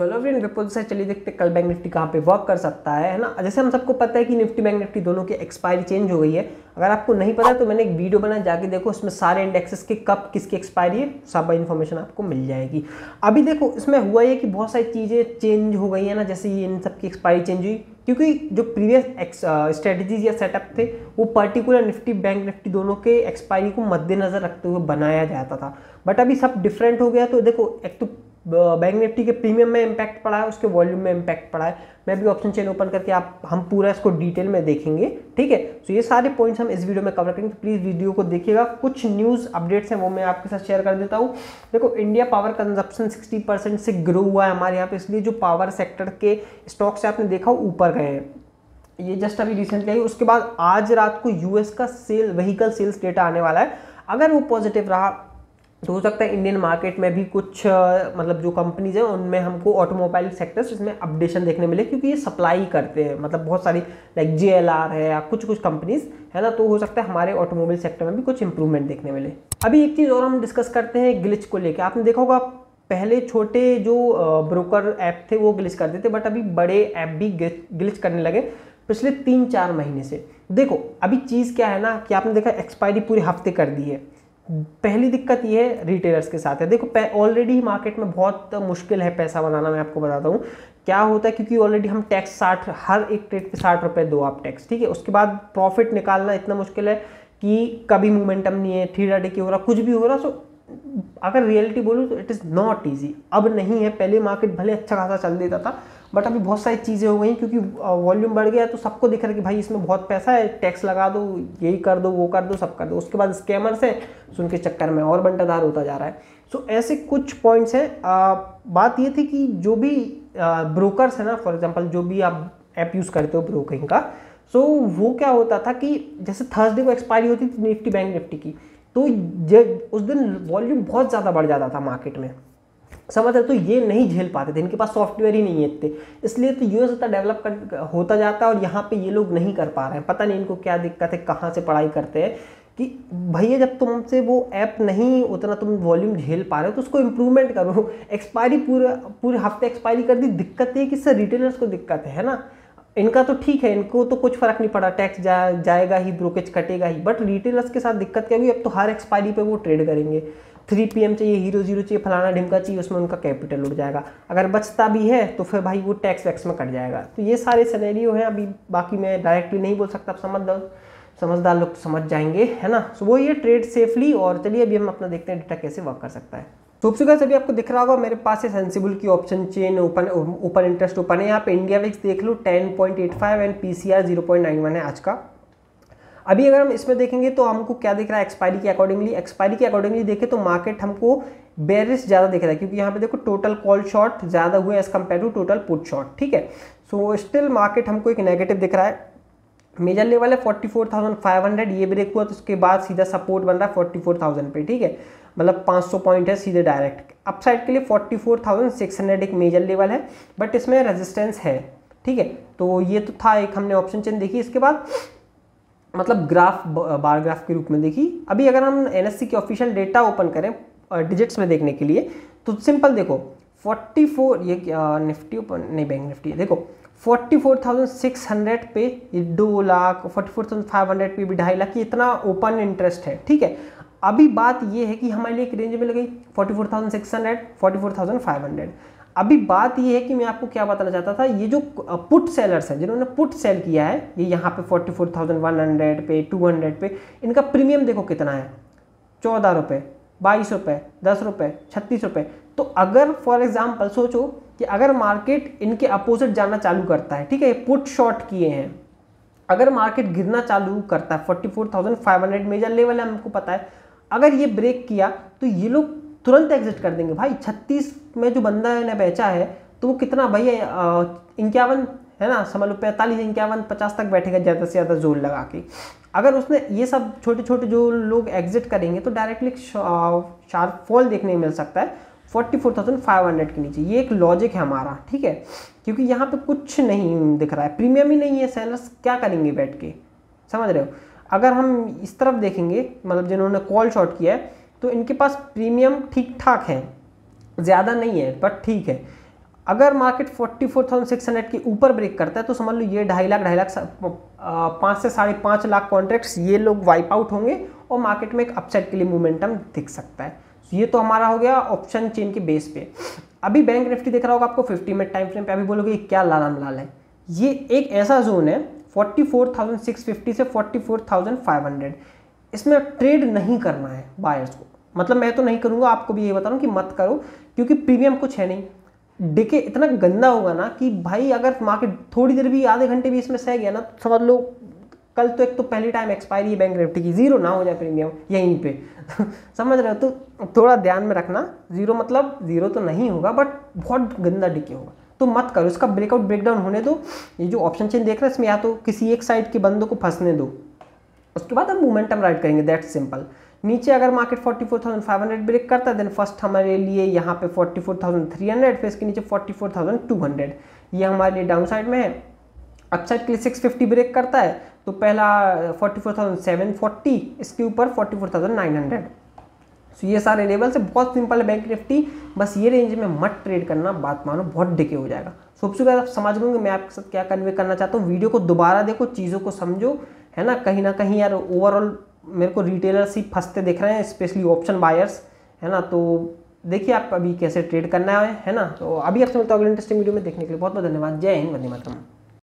चलो फ्रेंड विप्रो से चलिए देखते कल बैंक निफ्टी कहाँ पे वर्क कर सकता है ना। जैसे हम सबको पता है कि निफ्टी बैंक निफ्टी दोनों की एक्सपायरी चेंज हो गई है। अगर आपको नहीं पता तो मैंने एक वीडियो बना, जाके देखो, उसमें सारे इंडेक्सेस की कब किसकी एक्सपायरी है सब इन्फॉर्मेशन आपको मिल जाएगी। अभी देखो इसमें हुआ ये कि बहुत सारी चीज़ें चेंज हो गई है ना, जैसे ये इन सब की एक्सपायरी चेंज हुई क्योंकि जो प्रीवियस स्ट्रेटजीज या सेटअप थे वो पर्टिकुलर निफ्टी बैंक निफ्टी दोनों के एक्सपायरी को मद्देनजर रखते हुए बनाया जाता था। बट अभी सब डिफरेंट हो गया। तो देखो एक तो बैंक निफ्टी के प्रीमियम में इम्पैक्ट पड़ा है, उसके वॉल्यूम में इम्पैक्ट पड़ा है। मैं भी ऑप्शन चेन ओपन करके आप हम पूरा इसको डिटेल में देखेंगे, ठीक है। तो ये सारे पॉइंट्स हम इस वीडियो में कवर करेंगे, तो प्लीज़ वीडियो को देखिएगा। कुछ न्यूज़ अपडेट्स हैं वो मैं आपके साथ शेयर कर देता हूँ। देखो इंडिया पावर कंजप्शन 60% से ग्रो हुआ है हमारे यहाँ पे, इसलिए जो पावर सेक्टर के स्टॉक्स आपने देखा ऊपर गए हैं, ये जस्ट अभी रिसेंटली आई। उसके बाद आज रात को यूएस का व्हीकल सेल्स डेटा आने वाला है। अगर वो पॉजिटिव रहा तो हो सकता है इंडियन मार्केट में भी कुछ मतलब जो कंपनीज हैं उनमें हमको ऑटोमोबाइल सेक्टर्स इसमें अपडेशन देखने मिले, क्योंकि ये सप्लाई करते हैं, मतलब बहुत सारी लाइक JLR है या कुछ कुछ कंपनीज है ना, तो हो सकता है हमारे ऑटोमोबाइल सेक्टर में भी कुछ इंप्रूवमेंट देखने मिले। अभी एक चीज़ और हम डिस्कस करते हैं ग्लिच को लेकर। आपने देखा होगा पहले छोटे जो ब्रोकर ऐप थे वो ग्लिच करते थे, बट अभी बड़े ऐप भी ग्लिच करने लगे पिछले 3-4 महीने से। देखो अभी चीज़ क्या है ना कि आपने देखा एक्सपायरी पूरे हफ्ते कर दी है। पहली दिक्कत ये है रिटेलर्स के साथ है। देखो ऑलरेडी मार्केट में बहुत मुश्किल है पैसा बनाना, मैं आपको बताता हूँ क्या होता है, क्योंकि ऑलरेडी हम टैक्स 60 हर एक ट्रेड पे 60 रुपये दो आप टैक्स, ठीक है। उसके बाद प्रॉफिट निकालना इतना मुश्किल है कि कभी मोमेंटम नहीं है, थ्री डाटे की हो रहा, कुछ भी हो रहा। सो अगर रियलिटी बोलूँ तो इट इज़ नॉट ईजी, अब नहीं है। पहले मार्केट भले अच्छा खासा चल देता था, बट अभी बहुत सारी चीज़ें हो गई क्योंकि वॉल्यूम बढ़ गया, तो सबको दिख रहा है कि भाई इसमें बहुत पैसा है, टैक्स लगा दो, यही कर दो, वो कर दो, सब कर दो। उसके बाद स्कैमर्स हैं, तो उनके चक्कर में और बंटाधार होता जा रहा है। सो ऐसे कुछ पॉइंट्स हैं। बात ये थी कि जो भी ब्रोकर्स हैं ना, फॉर एग्जाम्पल जो भी आप ऐप यूज़ करते हो ब्रोकिंग का, सो वो क्या होता था कि जैसे थर्सडे को एक्सपायरी होती थी निफ्टी बैंक निफ्टी की, तो उस दिन वॉल्यूम बहुत ज़्यादा बढ़ जाता था मार्केट में, समझ रहे, तो ये नहीं झेल पाते थे, इनके पास सॉफ्टवेयर ही नहीं है इतने, इसलिए तो यूएस इतना डेवलप होता जाता है और यहाँ पे ये लोग नहीं कर पा रहे हैं। पता नहीं इनको क्या दिक्कत है, कहाँ से पढ़ाई करते हैं कि भैया जब तुमसे वो ऐप नहीं उतना तुम वॉल्यूम झेल पा रहे हो तो उसको इम्प्रूवमेंट करो। एक्सपायरी पूरे हफ्ते एक्सपायरी कर दी। दिक्कत ये कि इससे रिटेलर्स को दिक्कत है ना, इनका तो ठीक है, इनको तो कुछ फर्क नहीं पड़ा, टैक्स जाएगा ही, ब्रोकेज कटेगा ही, बट रिटेलर्स के साथ दिक्कत क्या हुई, अब तो हर एक्सपायरी पे वो ट्रेड करेंगे, 3 PM चाहिए, हीरो जीरो चाहिए, फलाना ढिमका चाहिए, उसमें उनका कैपिटल उड़ जाएगा। अगर बचता भी है तो फिर भाई वो टैक्स वैक्स में कट जाएगा। तो ये सारे सिनेरियो हैं। अभी बाकी मैं डायरेक्टली नहीं बोल सकता, आप समझदार लोग समझ जाएंगे, है ना। सो वो ये ट्रेड सेफली। और चलिए अभी हम अपना देखते हैं डेटा कैसे वर्क कर सकता है। तो अभी आपको दिख रहा होगा मेरे पास है सेंसिबल की option chain open interest open है। आप इंडिया विक्स देख लो 10.85 एंड PCR 0.91 है आज का। अभी अगर हम इसमें देखेंगे तो हमको क्या दिख रहा है एक्सपायरी के अकॉर्डिंगली देखें तो मार्केट हमको बेरिश ज़्यादा दिख रहा है, क्योंकि यहाँ पे देखो टोटल कॉल शॉट ज़्यादा हुए as compare to total put short, ठीक है। सो स्टिल मार्केट हमको एक नेगेटिव दिख रहा है। मेजर लेवल है 44,500, ये ब्रेक हुआ तो उसके बाद सीधा सपोर्ट बन रहा है 44,000 पे, ठीक है, मतलब 500 पॉइंट है सीधे डायरेक्ट। अपसाइड के लिए 44,600 एक मेजर लेवल है, बट इसमें रेजिस्टेंस है, ठीक है। तो ये तो था एक हमने ऑप्शन चेन देखी, इसके बाद मतलब ग्राफ बार ग्राफ के रूप में देखी। अभी अगर हम NSE के ऑफिशियल डेटा ओपन करें डिजिट्स में देखने के लिए तो सिंपल देखो 44 ये निफ्टी ओपन नहीं बैंक निफ्टी देखो 44,600 पे 2 लाख, 44,500 पे भी 2.5 लाख, इतना ओपन इंटरेस्ट है, ठीक है। अभी बात ये है कि हमारे लिए एक रेंज में लगी 44,600, 44,500। अभी बात ये है कि मैं आपको क्या बताना चाहता था, ये जो पुट सेलर्स हैं जिन्होंने पुट सेल किया है, ये यहाँ पे 44,100 पे 200 पे इनका प्रीमियम देखो कितना है, 14 रुपये, 22 रुपये, 10 रुपये, 36 रुपये। तो अगर फॉर एग्जाम्पल सोचो कि अगर मार्केट इनके अपोजिट जाना चालू करता है, ठीक है, पुट शॉर्ट किए हैं, अगर मार्केट गिरना चालू करता है 44,500 मेजर लेवल है हमको पता है, अगर ये ब्रेक किया तो ये लोग तुरंत एग्जिट कर देंगे। भाई 36 में जो बंदा ने बेचा है तो वो कितना भैया 51 है ना, समझ लो 45, 51, 50 तक बैठेगा ज़्यादा से ज़्यादा जोर लगा के। अगर उसने ये सब छोटे छोटे जो लोग एग्जिट करेंगे तो डायरेक्टली शार्प फॉल देखने में मिल सकता है 44,500 के नीचे। ये एक लॉजिक है हमारा, ठीक है, क्योंकि यहाँ पे कुछ नहीं दिख रहा है, प्रीमियम ही नहीं है, सेलर्स क्या करेंगे बैठ के, समझ रहे हो। अगर हम इस तरफ देखेंगे मतलब जिन्होंने कॉल शॉर्ट किया है तो इनके पास प्रीमियम ठीक ठाक है, ज़्यादा नहीं है बट ठीक है। अगर मार्केट 44,600 के ऊपर ब्रेक करता है तो समझ लो ये 2.5 लाख 5 से 5.5 लाख कॉन्ट्रैक्ट्स ये लोग वाइप आउट होंगे और मार्केट में एक अपसाइड के लिए मोमेंटम दिख सकता है। ये तो हमारा हो गया ऑप्शन चेन के बेस पे। अभी बैंक निफ्टी देख रहा होगा आपको 50 मिनट टाइम फ्रेम पे। अभी बोलोगे क्या लाल लाल है, ये एक ऐसा जोन है 44,650 से 44,500, इसमें ट्रेड नहीं करना है बायर्स को। मतलब मैं तो नहीं करूँगा, आपको भी ये बता रहा हूँ कि मत करो, क्योंकि प्रीमियम कुछ है नहीं। डिके इतना गंदा होगा ना कि भाई अगर मार्केट थोड़ी देर भी आधे घंटे भी इसमें सह गया ना तो समझ लो कल तो एक तो पहली टाइम एक्सपायरी बैंक निफ्टी की, जीरो ना हो जाए प्रीमियम यहीं पे समझ रहे हो, तो थोड़ा ध्यान में रखना। जीरो मतलब जीरो तो नहीं होगा बट बहुत गंदा डिके होगा, तो मत करो। इसका ब्रेकआउट ब्रेकडाउन होने दो। ये जो ऑप्शन चेन देख रहे हैं इसमें या तो किसी एक साइड के बंदों को फंसने दो, उसके बाद हम मोमेंटम राइड करेंगे, दैट सिंपल। नीचे अगर मार्केट 44,500 ब्रेक करता है देन फर्स्ट हमारे लिए यहाँ पे 44,300, फिर इसके नीचे 44,200, ये हमारे लिए डाउन साइड में है। अपसाइड के लिए 650 ब्रेक करता है तो पहला 44,740, इसके ऊपर 44,900। सो ये सारे लेवल से बहुत सिंपल है बैंक निफ्टी, बस ये रेंज में मत ट्रेड करना, बात मानो बहुत डिके हो जाएगा। सो अब आप समझ गए मैं आपके साथ क्या कन्वे करना चाहता हूँ। वीडियो को दोबारा देखो, चीज़ों को समझो, है ना कहीं यार ओवरऑल मेरे को रिटेलर्स ही फंसते दिख रहे हैं, स्पेशली ऑप्शन बायर्स, है ना। तो देखिए आप अभी कैसे ट्रेड करना है ना। तो अभी आपसे मिलता हूँ अगले इंटरेस्टिंग वीडियो में, देखने के लिए बहुत बहुत धन्यवाद। जय हिंद, वंदे मातरम।